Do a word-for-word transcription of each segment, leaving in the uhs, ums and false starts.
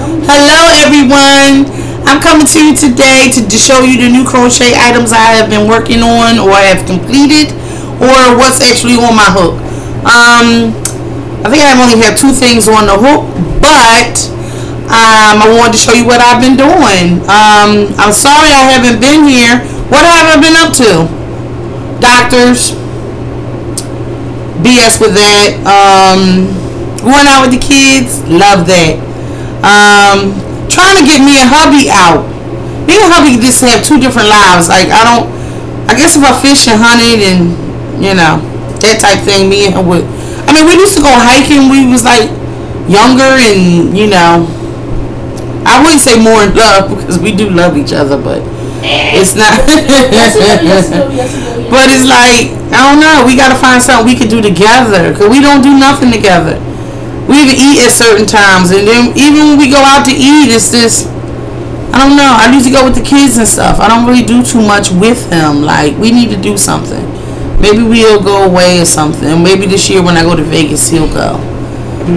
Hello everyone, I'm coming to you today to show you the new crochet items I have been working on or have completed, or what's actually on my hook. um I think I only have two things on the hook, but um I wanted to show you what I've been doing. um I'm sorry I haven't been here. What have I been up to? Doctors, B S with that. Um going out with the kids, love that. Um trying to get me a hubby out. Me and hubby just have two different lives. Like, I don't, I guess if I fish and hunted and, you know, that type thing, me and her would, I mean, we used to go hiking. We was like younger, and you know, I wouldn't say more in love, because we do love each other, but it's not but it's like, I don't know, we gotta find something we can do together, because we don't do nothing together. We even eat at certain times, and then even when we go out to eat, it's just, I don't know, I usually go with the kids and stuff. I don't really do too much with him. Like, we need to do something. Maybe we'll go away or something. Maybe this year when I go to Vegas, he'll go.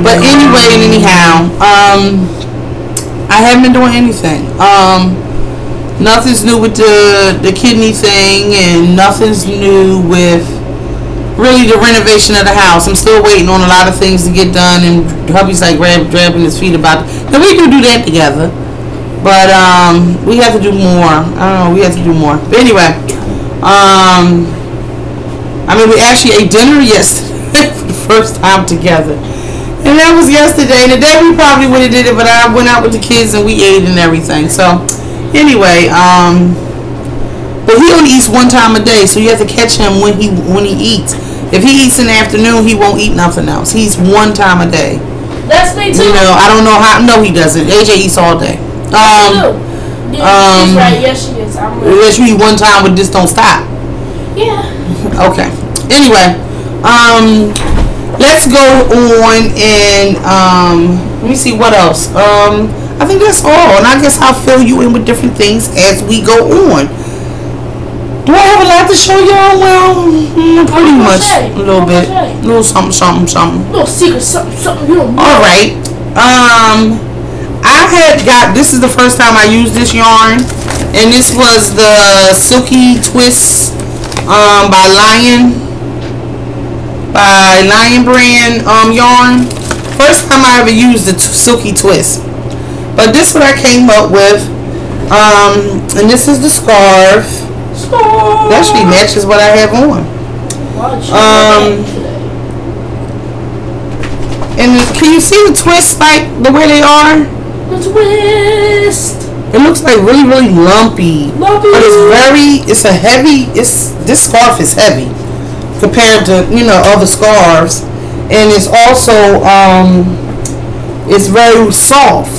But anyway and anyhow, um, I haven't been doing anything. Um, nothing's new with the, the kidney thing, and nothing's new with really the renovation of the house. I'm still waiting on a lot of things to get done, and hubby's like grab, grabbing his feet about it. Now we do do that together, but um, we have to do more. I don't know, we have to do more. But anyway, um, I mean, we actually ate dinner yesterday for the first time together, and that was yesterday. And today we probably would have did it, but I went out with the kids and we ate and everything. So anyway, um, but he only eats one time a day, so you have to catch him when he when he eats. If he eats in the afternoon, he won't eat nothing else. He's one time a day. That's me too. You know, I don't know how. No, he doesn't. A J eats all day. Um, yeah, um she's right. Yes, she is. I'm right. Unless you eat one time, but just don't stop. Yeah. Okay. Anyway, um, let's go on and um, let me see what else. Um, I think that's all, and I guess I'll fill you in with different things as we go on. Do I have a lot to show y'all? Well, pretty much. A little bit. A little something, something, something. A little secret, something, something. Alright. Um, I had got, this is the first time I used this yarn. And this was the Silky Twist um, by Lion. By Lion Brand um, yarn. First time I ever used the Silky Twist. But this is what I came up with. Um, and this is the scarf. That actually matches what I have on. Um, and can you see the twist, like the way they are? The twist. It looks like really, really lumpy. Lumpy. But it's very, it's a heavy, it's, this scarf is heavy compared to, you know, other scarves. And it's also, um, it's very soft.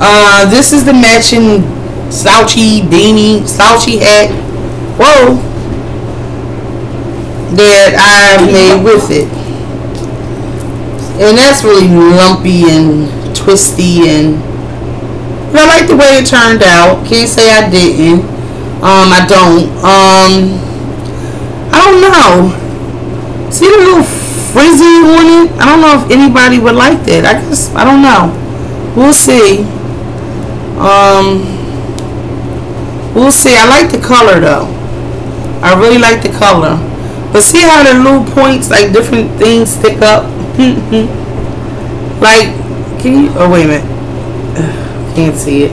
Uh, this is the matching slouchy beanie, slouchy hat, whoa, that I made with it. And that's really lumpy and twisty, and I like the way it turned out. Can't say I didn't. Um, I don't. Um, I don't know. See the little frizzy on it? I don't know if anybody would like that. I guess, I don't know. We'll see. Um... We'll see. I like the color though. I really like the color. But see how the little points, like different things stick up? Like, can you, oh wait a minute. Ugh, can't see it.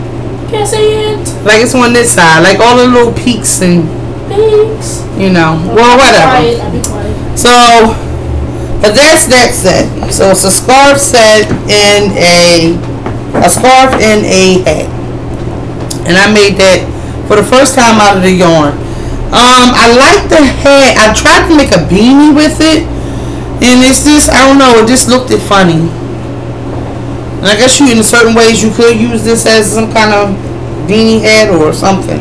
Can't see it. Like it's on this side. Like all the little peaks and peaks. You know. Okay, well, whatever. I'll be quiet. I'll be quiet. So, but that's that set. So it's a scarf set and a, a scarf and a hat. And I made that for the first time out of the yarn. um, I like the hat. I tried to make a beanie with it, and it's just, I don't know, it just looked it funny. And I guess you, in certain ways, you could use this as some kind of beanie hat or something.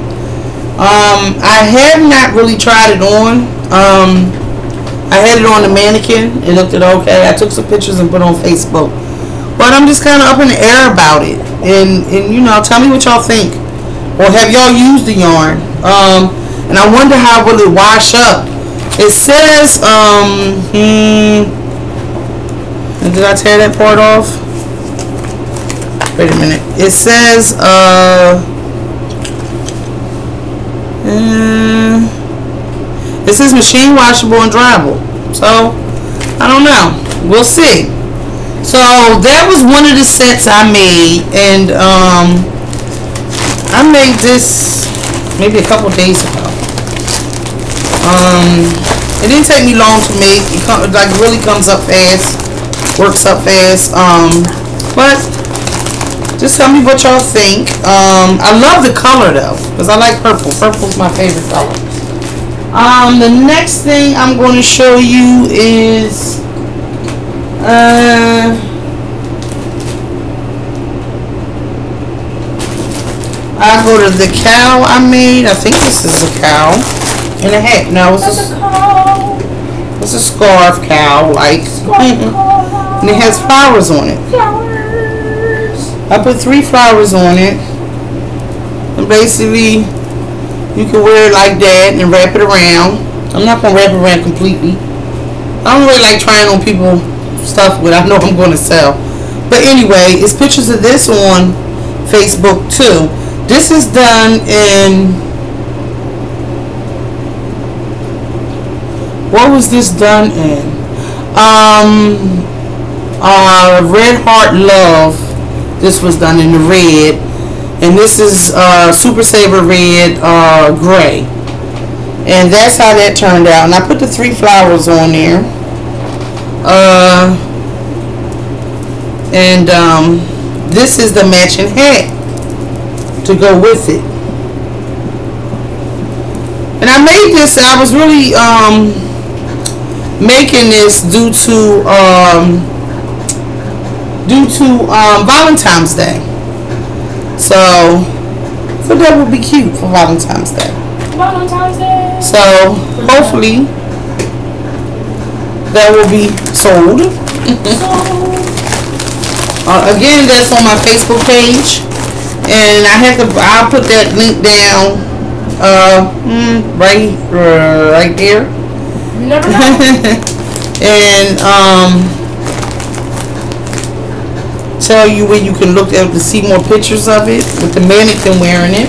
Um, I have not really tried it on. Um, I had it on the mannequin. It looked it okay. I took some pictures and put on Facebook. But I'm just kind of up in the air about it. And and you know, tell me what y'all think. Or have y'all used the yarn? Um, and I wonder how will it wash up. It says, um, hmm, did I tear that part off? Wait a minute. It says, uh, uh, it says machine washable and dryable. So, I don't know. We'll see. So, that was one of the sets I made. And, um, I made this maybe a couple days ago. Um, it didn't take me long to make. It come, like, really comes up fast. Works up fast. Um, but... Just tell me what y'all think. Um, I love the color though, because I like purple. Purple's my favorite color. Um, the next thing I'm going to show you is, uh, I go to the cow I made. I think this is a cow and a hat. No, it's a, a cow. It's a scarf cow, like, and it has flowers on it. Flowers. I put three flowers on it, and basically you can wear it like that and wrap it around. I'm not going to wrap it around completely. I don't really like trying on people stuff that I know I'm going to sell. But anyway, it's pictures of this on Facebook too. This is done in, what was this done in? Um, uh, Red Heart Love. This was done in the red, and this is uh, Super Saver red, uh, gray, and that's how that turned out. And I put the three flowers on there, uh, and um, this is the matching hat to go with it. And I made this. I was really um, making this due to. Um, due to um, Valentine's Day. So, so that would be cute for Valentine's Day. Valentine's Day. So, hopefully, that will be sold. sold. Uh, again, that's on my Facebook page. And I have to, I'll put that link down uh, right, uh, right there. You never know. And, um... tell you where you can look at to see more pictures of it with the mannequin wearing it.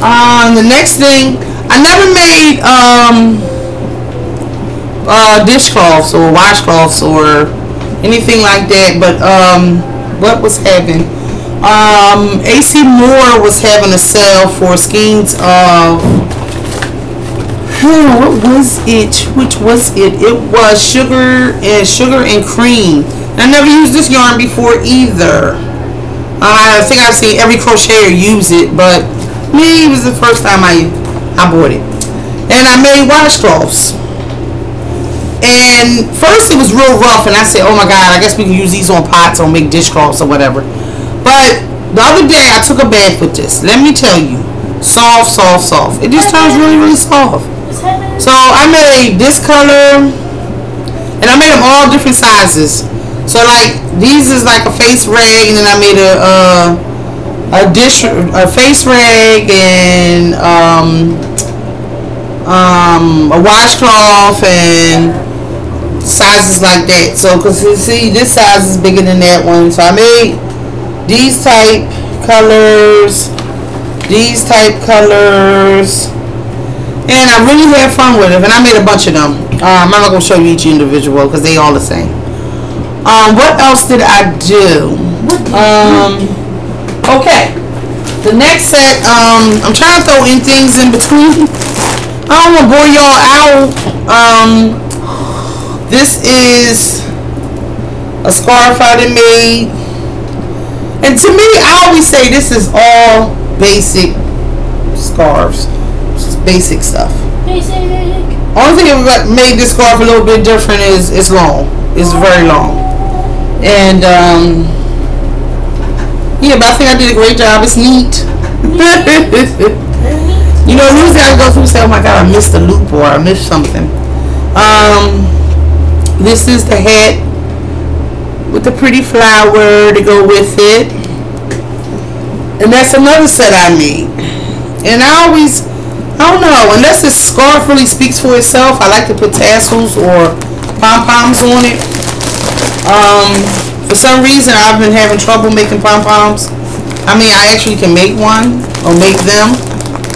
Um, the next thing, I never made um, uh, dishcloths or washcloths or anything like that, but um, what was happening? Um, A C Moore was having a sale for skeins of, hmm, what was it? Which was it? It was sugar and sugar and cream. I never used this yarn before either. Uh, I think I've seen every crocheter use it, but me, it was the first time I, I bought it. And I made washcloths. And first it was real rough, and I said, oh my God, I guess we can use these on pots or make dishcloths or whatever. But the other day I took a bath with this. Let me tell you, soft, soft, soft. It just turns really, really soft. So I made this color, and I made them all different sizes. So like these is like a face rag, and then I made a uh, a dish a face rag and um, um, a washcloth and sizes like that. So because you see this size is bigger than that one, so I made these type colors, these type colors, and I really had fun with it. And I made a bunch of them. Um, I'm not gonna show you each individual because they all the same. Um, what else did I do? Um, okay. The next set, um, I'm trying to throw in things in between. I don't want to bore y'all out. Um, this is a scarf I done made. And to me, I always say this is all basic scarves. Just basic stuff. Basic. Only thing that made this scarf a little bit different is it's long. It's very long. And, um, yeah, but I think I did a great job. It's neat. You know, usually I go through and say, oh my God, I missed a loop or I missed something. Um, this is the hat with the pretty flower to go with it. And that's another set I made. And I always, I don't know, unless this scarf really speaks for itself, I like to put tassels or pom-poms on it. Um, For some reason, I've been having trouble making pom-poms. I mean, I actually can make one or make them,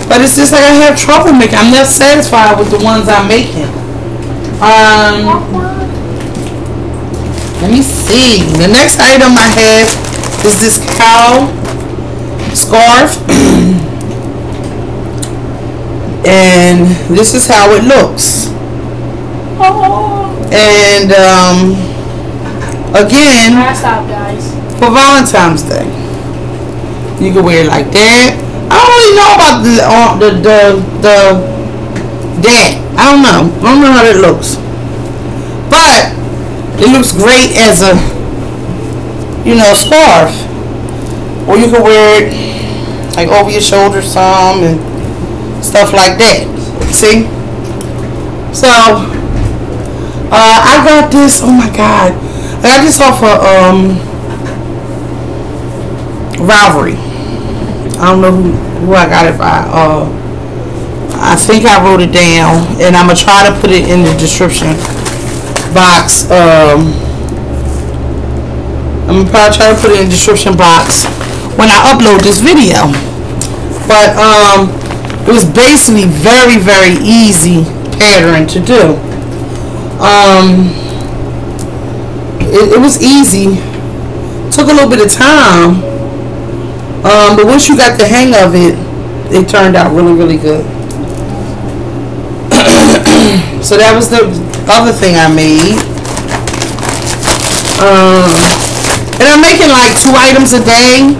but it's just like I have trouble making. I'm not satisfied with the ones I'm making. Um, let me see. The next item I have is this cow scarf, and this is how it looks. Oh. And um, again, I stopped, guys. For Valentine's Day, you can wear it like that. I don't really know about the uh, the the the that. I don't know. I don't know how that looks, but it looks great as a you know scarf, or you can wear it like over your shoulder some and stuff like that. See, so uh, I got this. Oh my God. I just saw for um, Ravelry. I don't know who, who I got it by. Uh, I think I wrote it down, and I'm gonna try to put it in the description box. Um, I'm gonna probably try to put it in the description box when I upload this video. But um, it was basically very, very easy pattern to do. Um. It, it was easy. Took a little bit of time, um, but once you got the hang of it, it turned out really, really good. So that was the other thing I made. Um, and I'm making like two items a day.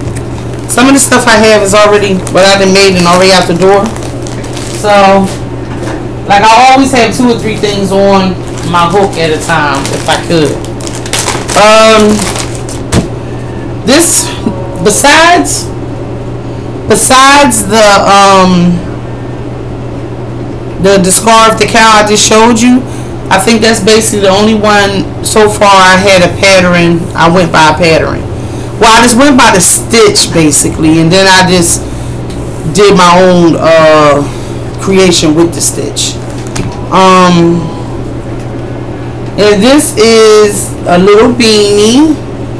Some of the stuff I have is already what I've been made and already out the door. So, like I always have two or three things on my hook at a time if I could. Um, this, besides, besides the, um, the, the scarf, the cow I just showed you, I think that's basically the only one so far I had a pattern, I went by a pattern. Well, I just went by the stitch, basically, and then I just did my own, uh, creation with the stitch. Um, and this is a little beanie,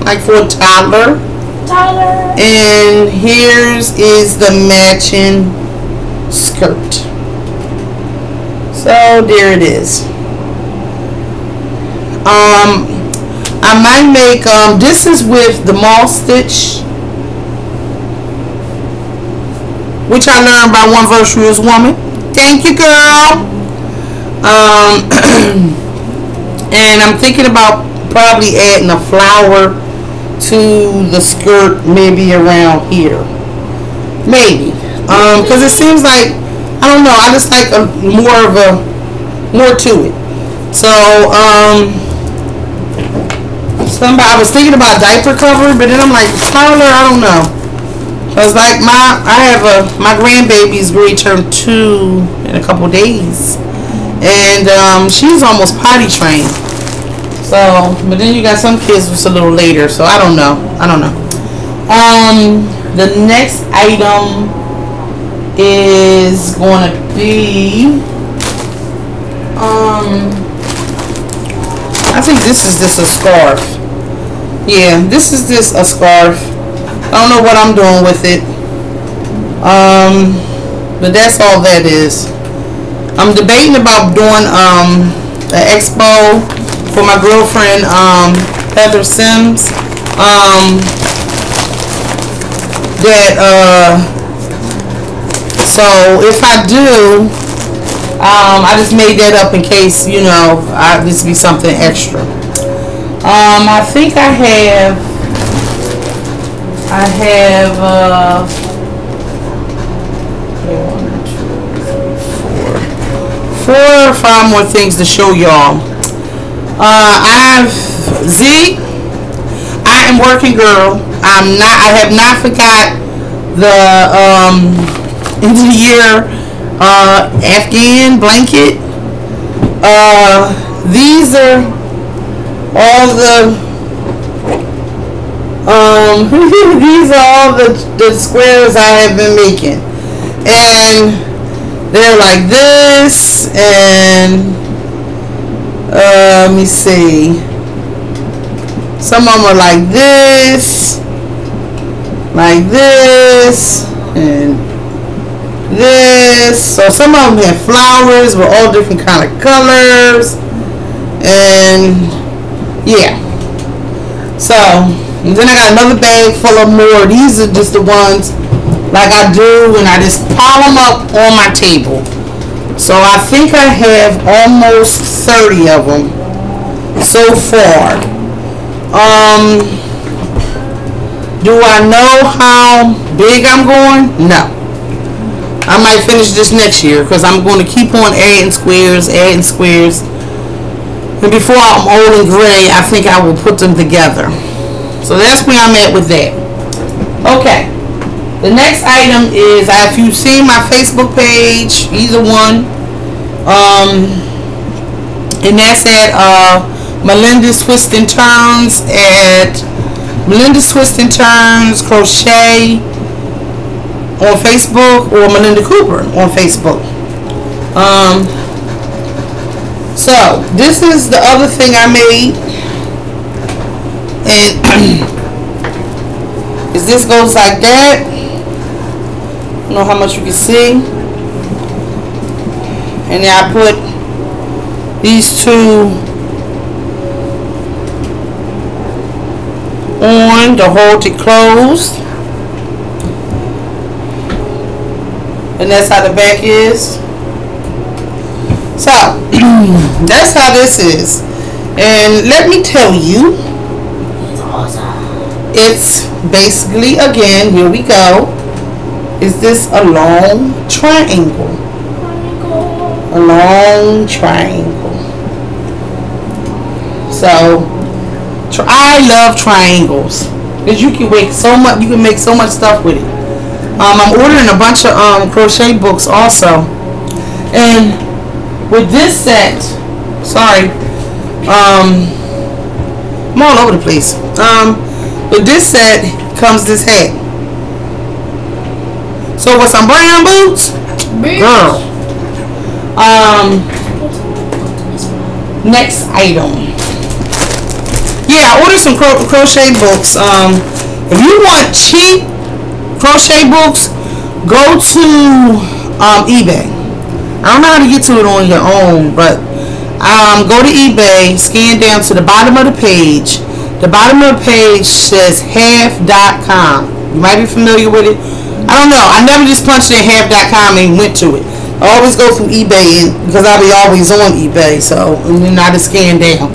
like for a toddler. Tyler. And here's is the matching skirt. So there it is. Um, I might make um. This is with the mall stitch, which I learned by one virtuous woman. Thank you, girl. Um, and I'm thinking about probably adding a flower to the skirt, maybe around here, maybe, um, because it seems like, I don't know, I just like a more of a more to it. So um, somebody, I was thinking about diaper cover, but then I'm like, smaller, I don't know, because like my I have a my grandbaby's going to turn two in a couple days, and um, she's almost potty trained. So, but then you got some kids who's a little later, so I don't know. I don't know. Um, the next item is going to be, um, I think this is just a scarf. Yeah, this is just a scarf. I don't know what I'm doing with it. Um, but that's all that is. I'm debating about doing, um, an expo for my girlfriend, um, Heather Sims, um, that, uh, so if I do, um, I just made that up in case, you know, I, this be something extra. Um, I think I have, I have, uh, one, two, three, four, four or five more things to show y'all. Uh, I've Z. I am working, girl. I'm not. I have not forgot the um end of the year uh, Afghan blanket. Uh, these are all the um. These are all the the squares I have been making, and they're like this and. Uh, let me see. Some of them are like this, like this, and this. So some of them have flowers with all different kind of colors, and yeah. So and then I got another bag full of more. These are just the ones like I do, and I just pile them up on my table. So I think I have almost thirty of them so far. Um, do I know how big I'm going? No. I might finish this next year because I'm going to keep on adding squares, adding squares. And before I'm old and gray, I think I will put them together. So that's where I'm at with that. Okay. The next item is, if you've seen my Facebook page, either one, um, and that's at uh, Melinda's Twist and Turns, at Melinda's Twist and Turns Crochet on Facebook, or Melinda Cooper on Facebook. Um, so, this is the other thing I made, and is this goes like that. I don't know how much you can see, and then I put these two on to hold it closed, and that's how the back is. So that's how this is, and let me tell you, it's awesome. It's basically, again, here we go. Is this a long triangle? A long triangle. So, tri I love triangles because you can make so much. You can make so much stuff with it. Um, I'm ordering a bunch of um, crochet books also, and with this set, sorry, um, I'm all over the place. Um, with this set comes this hat. So with some brown boots, girl. Um, next item. Yeah, I ordered some cro crochet books. Um, if you want cheap crochet books, go to um, eBay. I don't know how to get to it on your own, but um, go to eBay. Scan down to the bottom of the page. The bottom of the page says half dot com. You might be familiar with it. I don't know. I never just punched in half dot com and went to it. I always go through eBay, and because I'll be always on eBay, so and then I just scan down.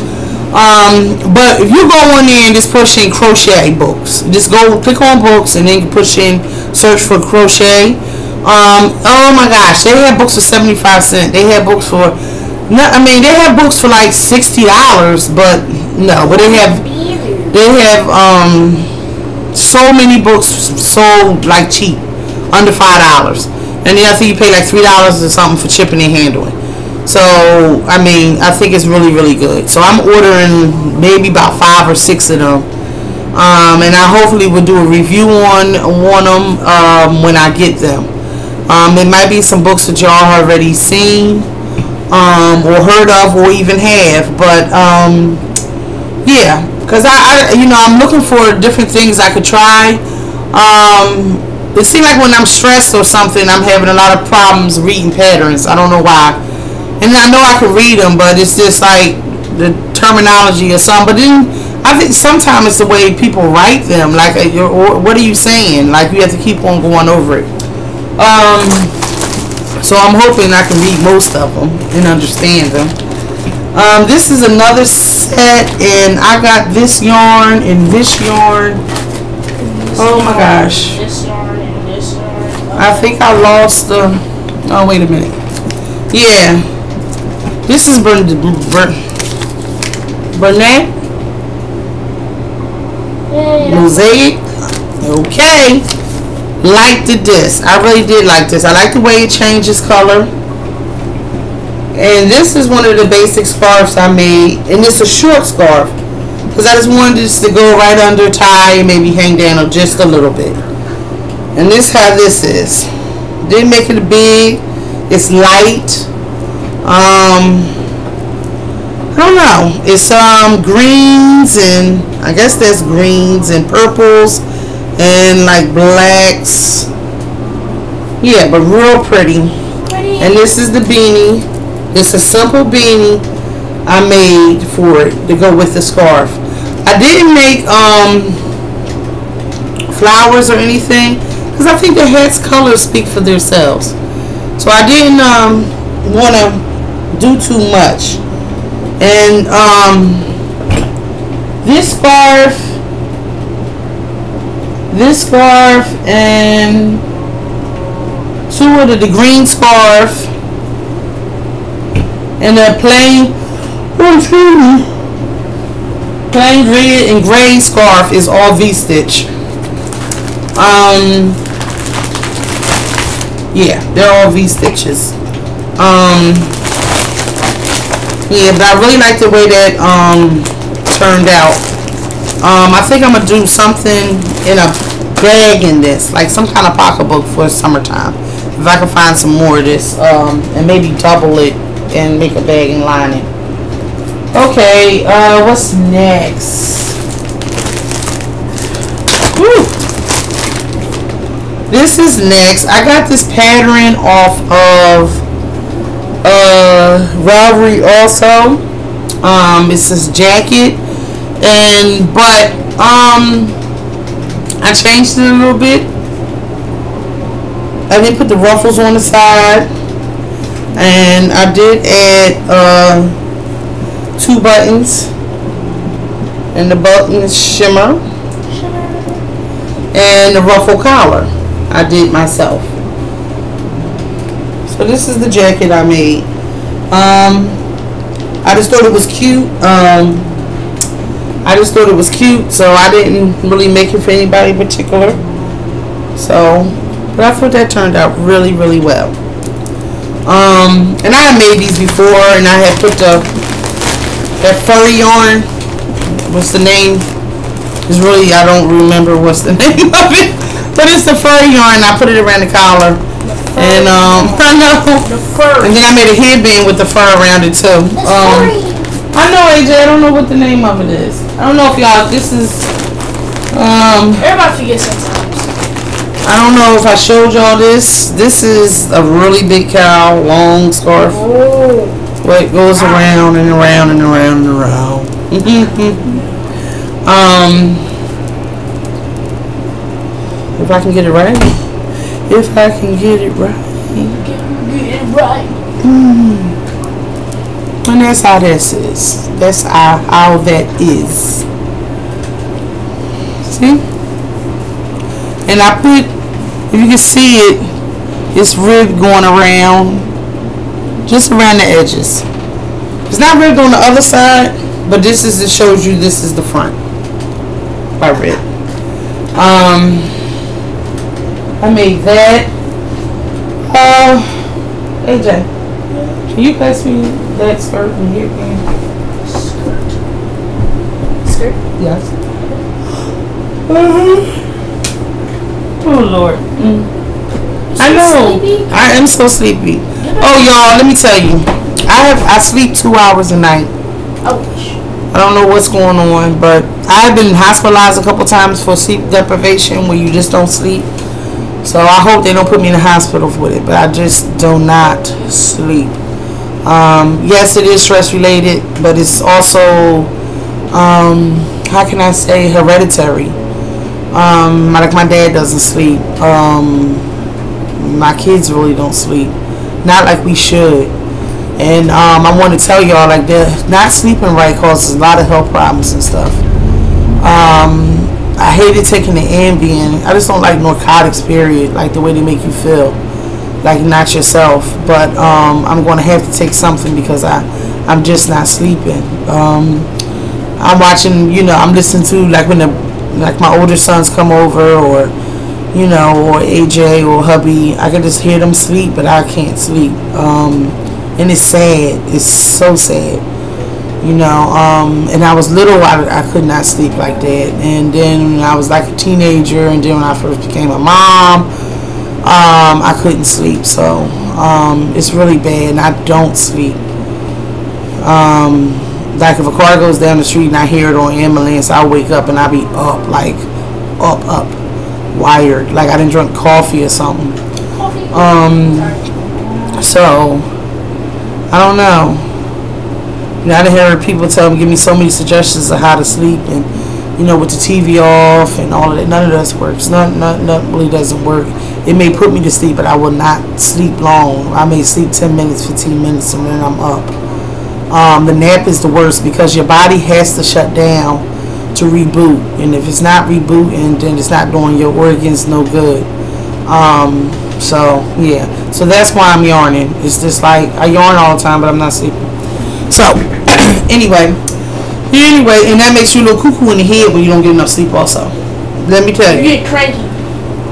Um, but if you go on there and just push in crochet books, just go click on books and then you push in search for crochet. Um, oh my gosh, they have books for seventy-five cents. They have books for, no, I mean they have books for like sixty dollars, but no, but they have they have um. so many books sold like cheap, under five dollars, and the other thing you pay like three dollars or something for shipping and handling. So I mean, I think it's really really good. So I'm ordering maybe about five or six of them, um, and I hopefully will do a review on on them um, when I get them. Um, there might be some books that y'all already seen um, or heard of or even have, but um, yeah. Because I, I, you know, I'm looking for different things I could try. Um, it seems like when I'm stressed or something, I'm having a lot of problems reading patterns. I don't know why. And I know I could read them, but it's just like the terminology or something. But then I think sometimes it's the way people write them. Like, or what are you saying? Like, you have to keep on going over it. Um, so I'm hoping I can read most of them and understand them. Um, this is another set, and I got this yarn and this yarn. Oh my gosh. I think I lost the, oh wait a minute. Yeah. This is Brunet. Brunet Mosaic. Okay. Liked this. I really did like this. I like the way it changes color. And this is one of the basic scarves I made, and it's a short scarf because I just wanted this to go right under a tie and maybe hang down just a little bit. And this is how this is. Didn't make it big. It's light. Um, I don't know. It's um greens, and I guess that's greens and purples and like blacks. Yeah, but real pretty. pretty. And this is the beanie. It's a simple beanie I made for it to go with the scarf. I didn't make um flowers or anything because I think the hat's colors speak for themselves. So I didn't um want to do too much. And um this scarf this scarf and two of the, the green scarf and a plain plain red and gray scarf is all V-stitch. Um yeah, they're all V-stitches. um Yeah, but I really like the way that um turned out. Um, I think I'm gonna do something in a bag in this, like some kind of pocketbook for summertime. If I can find some more of this, um, and maybe double it and make a bag and line it. Okay, uh, what's next? Whew. This is next. I got this pattern off of uh Ravelry also. Um it's this jacket, and but um I changed it a little bit. I did put the ruffles on the side, and I did add uh two buttons, and the buttons shimmer, shimmer. And the ruffle collar I did myself. So this is the jacket I made. Um, I just thought it was cute. Um, I just thought it was cute, so I didn't really make it for anybody in particular. So, but I thought that turned out really, really well. Um, and I had made these before, and I had put the that furry yarn. What's the name? It's really, I don't remember what's the name of it, but it's the furry yarn. I put it around the collar. And um, I know. The fur. And then I made a headband with the fur around it too. Um, I know, A J. I don't know what the name of it is. I don't know if y'all. This is. Um, Everybody forgets sometimes. I don't know if I showed y'all this. This is a really big cowl, long scarf. Oh. Where it goes around and around and around and around. um. If I can get it right. If I can get it right. Get it right. Mm. And that's how this is. That's how, how that is. See? And I put, if you can see it, it's ribbed going around, just around the edges. It's not ribbed on the other side, but this is, it shows you this is the front by rib. Um. I made that. Uh, A J, can you pass me that skirt and here again? Skirt? Skirt? Yes. Mm-hmm. Oh, Lord. Mm. I know. Sleepy? I am so sleepy. Oh, y'all, let me tell you. I have I sleep two hours a night. Oh. I don't know what's going on, but I've been hospitalized a couple times for sleep deprivation where you just don't sleep. So I hope they don't put me in the hospital with it, but I just do not sleep. Um, yes, it is stress related, but it's also, um, how can I say, hereditary. Um, like my dad doesn't sleep. Um, my kids really don't sleep. Not like we should. And um, I want to tell y'all, like, not sleeping right causes a lot of health problems and stuff. Um... I hated taking the Ambien. I just don't like narcotics, period. Like the way they make you feel, like not yourself. But um, I'm going to have to take something because I, I'm just not sleeping. Um, I'm watching, you know, I'm listening to like when the, like my older sons come over, or, you know, or A J or hubby. I can just hear them sleep, but I can't sleep. Um, and it's sad. It's so sad. You know, um, and I was little, I, I could not sleep like that. And then I was like a teenager, and then when I first became a mom, um, I couldn't sleep. So um, it's really bad, and I don't sleep. Um, Like if a car goes down the street and I hear it on ambulance, I wake up and I be up, like up, up, wired. Like I didn't drink coffee or something. Coffee. Um, so I don't know. You know, I done heard people tell me, give me so many suggestions of how to sleep, and you know, with the T V off and all of that. None of that works. None, none, none really doesn't work. It may put me to sleep, but I will not sleep long. I may sleep ten minutes, fifteen minutes, and then I'm up. Um, the nap is the worst because your body has to shut down to reboot, and if it's not rebooting, then it's not doing your organs no good. Um, so yeah, so that's why I'm yarning. It's just like I yarn all the time, but I'm not sleeping. So, anyway, anyway, and that makes you a little cuckoo in the head when you don't get enough sleep also. Let me tell you. You get cranky.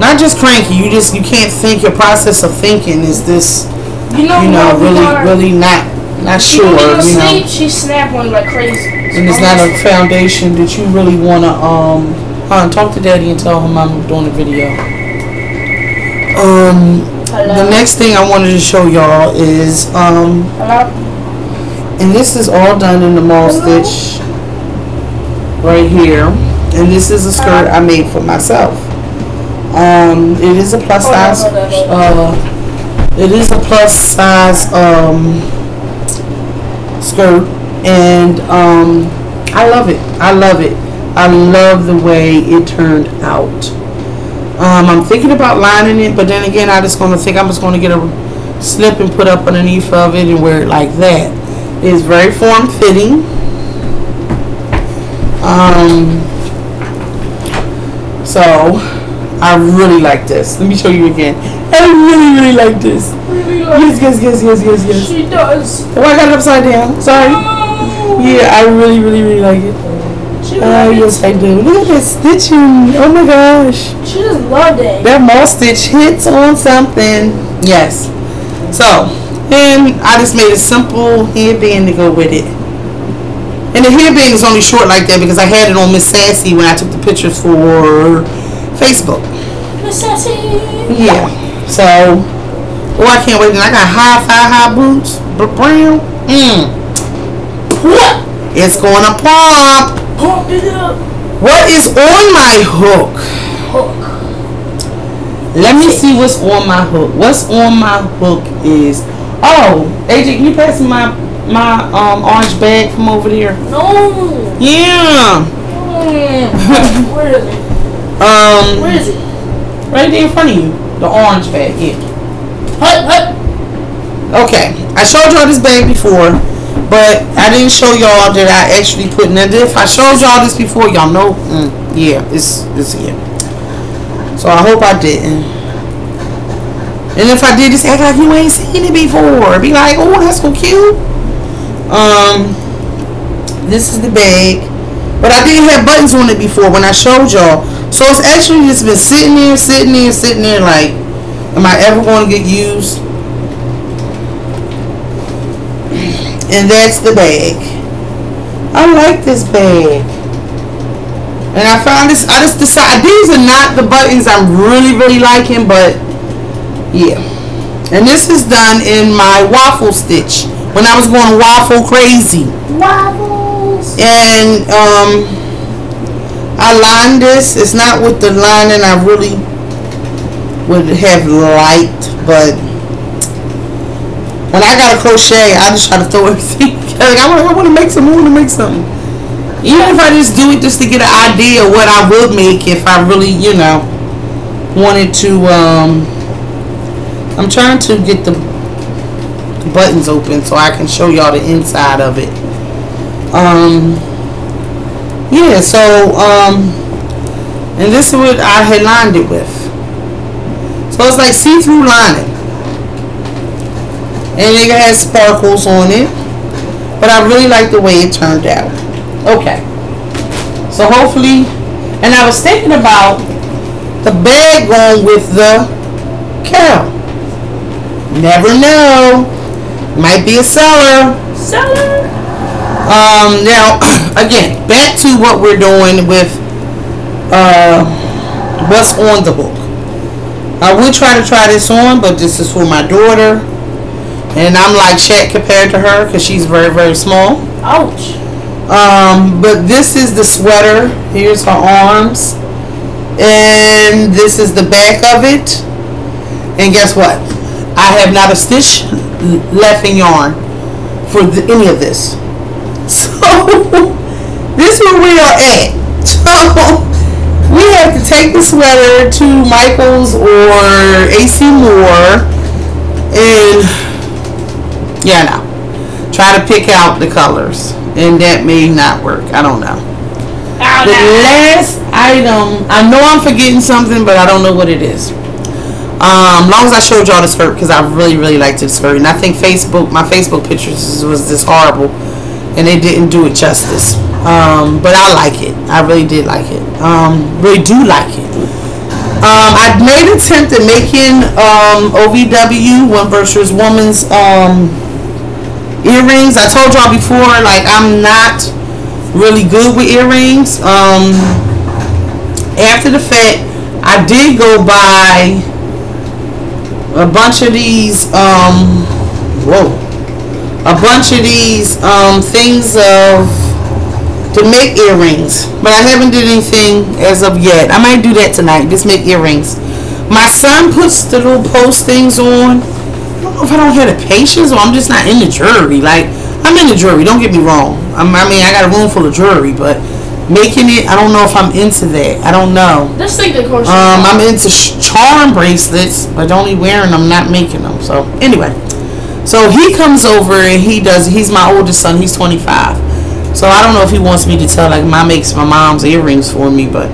Not just cranky. You just, you can't think. Your process of thinking is this, you know, you know really, really not, not she sure. When you know, sleep, she snapping like crazy. And it's not a foundation that you really want to, um, huh, talk to Daddy and tell him I'm doing a video. Um, Hello. The next thing I wanted to show y'all is, um, Hello? And this is all done in the mall stitch right here. And this is a skirt I made for myself. Um, it is a plus size. Uh, it is a plus size um, skirt, and um, I love it. I love it. I love the way it turned out. Um, I'm thinking about lining it, but then again, I just gonna think I'm just gonna get a slip and put up underneath of it and wear it like that. It's very form-fitting. Um, so, I really like this. Let me show you again. I really, really like this. Really like yes, yes, yes, yes, yes, yes. She does. Oh, I got it upside down. Sorry. Oh. Yeah, I really, really, really like it. She uh, yes, I do. Look at that stitching. Oh, my gosh. She just loved it. That mall stitch hits on something. Yes. So... and I just made a simple headband to go with it. And the headband is only short like that because I had it on Miss Sassy when I took the picture for Facebook. Miss Sassy. Yeah. So, oh, I can't wait. And I got high, high, high boots. Brown. Mmm. It's going to pop. Pump it up. What is on my hook? Hook. Let me see what's on my hook. What's on my hook is... oh, A J, can you pass me my my um orange bag from over there? No. Yeah. Mm. Where is it? Um. Where is it? Right there in front of you. The orange bag. Yeah. Hut, hut. Okay. I showed y'all this bag before, but I didn't show y'all that I actually put in it. If I showed y'all this before, y'all know. Mm, yeah. It's it's here. So I hope I didn't. And if I did, just act like you ain't seen it before. Be like, oh, that's so cute. Um, this is the bag. But I didn't have buttons on it before when I showed y'all. So it's actually just been sitting there, sitting there, sitting there. Like, am I ever going to get used? And that's the bag. I like this bag. And I found this. I just decided these are not the buttons I'm really, really liking, but... yeah, and this is done in my waffle stitch when I was going waffle crazy. Waffles. And um, I lined this. It's not with the lining I really would have liked, but when I got a crochet, I just try to throw everything. Like, I want, I want to make some. I want to make something. Even if I just do it just to get an idea of what I would make if I really, you know, wanted to. Um, I'm trying to get the buttons open so I can show y'all the inside of it. Um, yeah, so, um, and this is what I had lined it with. So it's like see-through lining. And it has sparkles on it. But I really like the way it turned out. Okay. So hopefully, and I was thinking about the bag going with the cow. Never know. Might be a seller. Seller. Um, now, again, back to what we're doing with uh, what's on the hook. I would try to try this on, but this is for my daughter. And I'm like Shaq compared to her because she's very, very small. Ouch. Um, but this is the sweater. Here's her arms, and this is the back of it. And guess what? I have not a stitch left in yarn for the, any of this. So this is where we are at. So we have to take the sweater to Michael's or A C Moore, and yeah, no, try to pick out the colors, and that may not work. I don't know. I don't the know. Last item, I know I'm forgetting something, but I don't know what it is. Um, long as I showed y'all the skirt, because I really, really liked the skirt, and I think Facebook, my Facebook pictures was this horrible, and they didn't do it justice. Um, but I like it. I really did like it. Um, really do like it. Um, I made an attempt at making um, O V W, One Virtuous Woman's um, earrings. I told y'all before, like, I'm not really good with earrings. Um, after the fact, I did go buy a bunch of these um whoa a bunch of these um things of to make earrings, but I haven't did anything as of yet. I might do that tonight, just make earrings. My son puts the little post things on. I don't know if I don't have the patience, or I'm just not in the jewelry. Like, I'm in the jewelry, don't get me wrong. I'm, I mean, I got a room full of jewelry, but making it, I don't know if I'm into that. I don't know. Let's take the course. Um, I'm into charm bracelets, but only wearing them, not making them. So anyway, so he comes over and he does. He's my oldest son. He's twenty-five. So I don't know if he wants me to tell, like, my makes my mom's earrings for me, but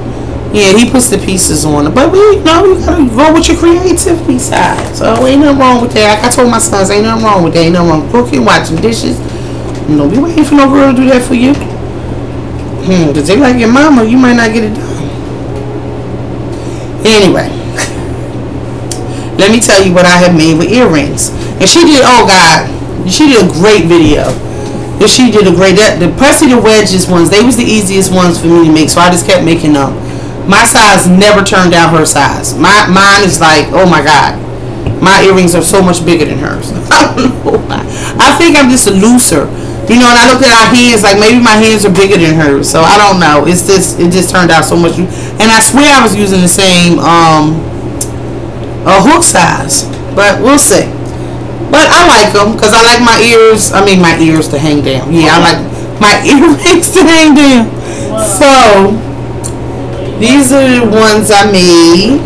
yeah, he puts the pieces on. But we, you know, you gotta roll with your creativity side. So ain't nothing wrong with that. Like I told my sons, ain't nothing wrong with that. Ain't nothing wrong with cooking, watching dishes. You know, be waiting for no girl to do that for you. Hmm, because they like your mama, you might not get it done. Anyway, let me tell you what I have made with earrings. And she did, oh God, she did a great video. And she did a great, that, the Percy the Wedges ones, they was the easiest ones for me to make, so I just kept making them. My size never turned down her size. My, mine is like, oh my God, my earrings are so much bigger than hers. I don't know why. I think I'm just a looser. You know, and I looked at our hands, like, maybe my hands are bigger than hers. So, I don't know. It's just, it just turned out so much. And I swear I was using the same um, uh, hook size. But we'll see. But I like them because I like my ears. I mean, my ears to hang down. Yeah, I like my earrings to hang down. So, these are the ones I made.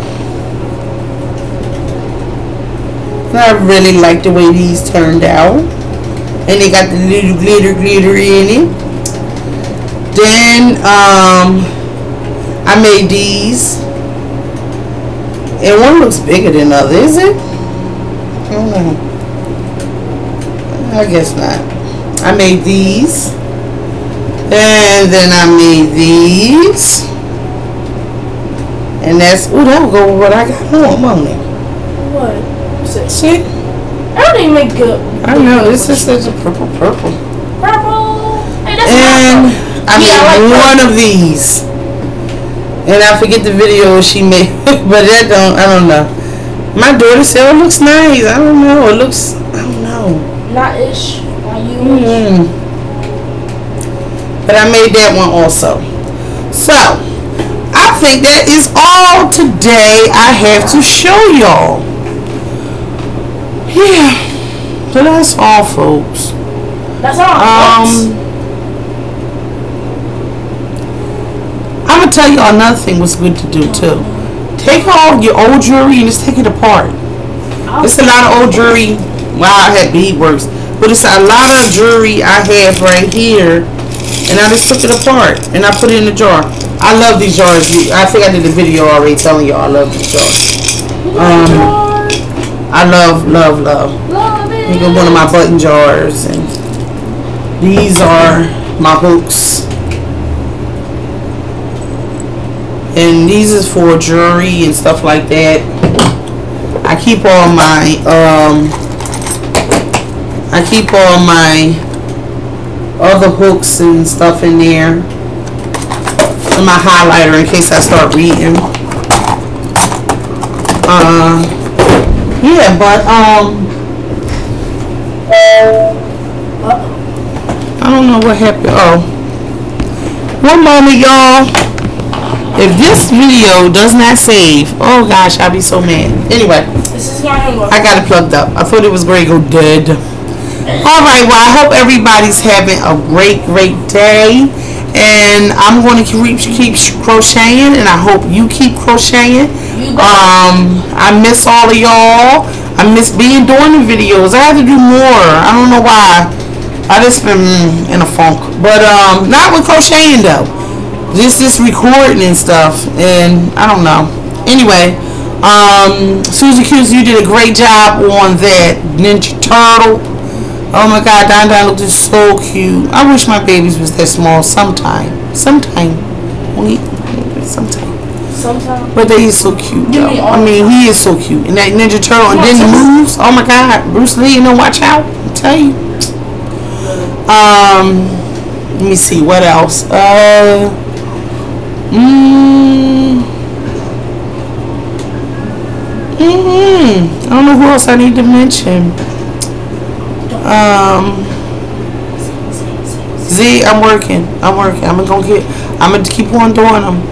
I really like the way these turned out. And they got the little glitter glittery in it. Then um, I made these. And one looks bigger than the other, is it? I don't know. I guess not. I made these. And then I made these. And that's, oh, that'll go with what I got home, won't it? What? What's that? See? I don't even make good. I don't know. This is such a purple, purple. Purple. Hey, that's and awesome. I made yeah, I like one purple. of these, and I forget the video she made, but that don't. I don't know. My daughter said it looks nice. I don't know. It looks. I don't know. Not ish. Not you. Mm-hmm. But I made that one also. So I think that is all today I have to show y'all. Yeah, so that's all, folks. That's all. Um, I'm gonna tell you another thing. What's good to do too? Take all your old jewelry and just take it apart. It's a lot of old jewelry. Wow, I had beadworks, but it's a lot of jewelry I have right here, and I just took it apart and I put it in a jar. I love these jars. I think I did a video already telling y'all I love these jars. Um. I love, love, love. love you go one of my button jars, and these are my hooks, and these is for jewelry and stuff like that. I keep all my, um, I keep all my other hooks and stuff in there, and my highlighter in case I start reading. Uh. Yeah, but um, I don't know what happened. Oh, One moment, y'all. If this video does not save, oh gosh, I'll be so mad. Anyway, this is not I got it plugged up. I thought it was going to go dead. All right, well, I hope everybody's having a great, great day. And I'm going to keep, keep crocheting, and I hope you keep crocheting. Um, I miss all of y'all. I miss being doing the videos. I have to do more. I don't know why. I just been in a funk. But um, not with crocheting, though. Just this recording and stuff. And I don't know. Anyway, um, Susan Q, you did a great job on that Ninja Turtle. Oh my God, Don Don looked so cute. I wish my babies was that small sometime. Sometime. Sometime. Sometime. But they is so cute, though. I mean, he is so cute. And that Ninja Turtle, and then the moves. Oh my God, Bruce Lee, you know, watch out. I tell you. Um, let me see, what else? Uh, mm, mm-hmm. I don't know who else I need to mention. Um, Z, I'm working. I'm working. I'm gonna get. I'm gonna keep on doing them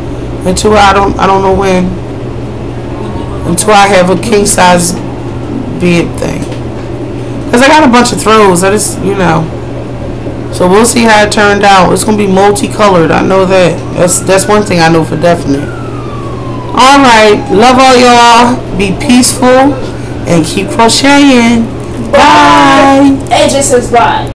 until I don't. I don't know when. Until I have a king size bed thing. Cause I got a bunch of throws. I just, you know. So we'll see how it turned out. It's gonna be multicolored. I know that. That's that's one thing I know for definite. All right. Love all y'all. Be peaceful and keep crocheting. Bye. A J says bye.